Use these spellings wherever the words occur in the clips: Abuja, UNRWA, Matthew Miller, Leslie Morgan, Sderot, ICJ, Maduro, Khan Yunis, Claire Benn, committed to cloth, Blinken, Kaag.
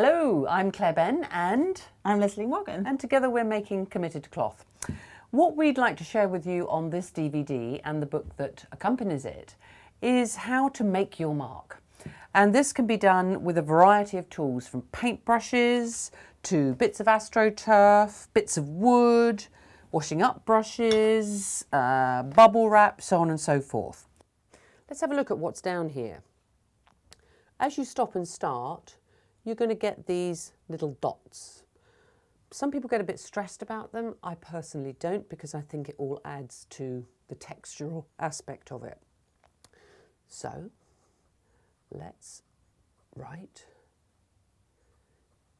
Hello, I'm Claire Benn and I'm Leslie Morgan, and together we're making Committed to Cloth. What we'd like to share with you on this DVD and the book that accompanies it is how to make your mark. And this can be done with a variety of tools, from paintbrushes to bits of astroturf, bits of wood, washing up brushes, bubble wrap, so on and so forth. Let's have a look at what's down here. As you stop and start, you're going to get these little dots. Some people get a bit stressed about them. I personally don't, because I think it all adds to the textural aspect of it. So let's write,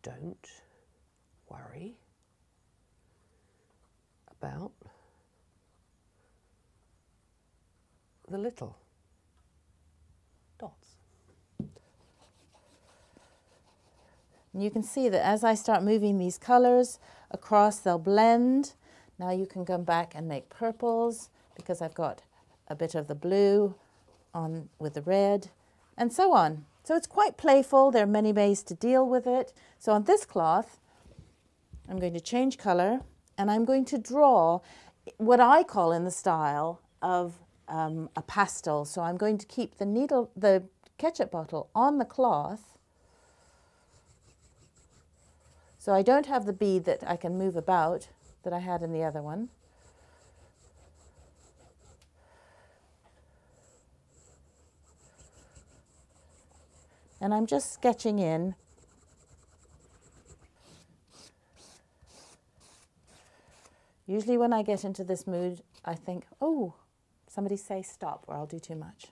don't worry about the little dots. You can see that as I start moving these colors across, they'll blend. Now you can come back and make purples, because I've got a bit of the blue on with the red, and so on. So it's quite playful. There are many ways to deal with it. So on this cloth, I'm going to change color, and I'm going to draw what I call in the style of a pastel. So I'm going to keep the ketchup bottle on the cloth. So I don't have the bead that I can move about that I had in the other one. And I'm just sketching in. Usually when I get into this mood, I think, oh, somebody say stop or I'll do too much.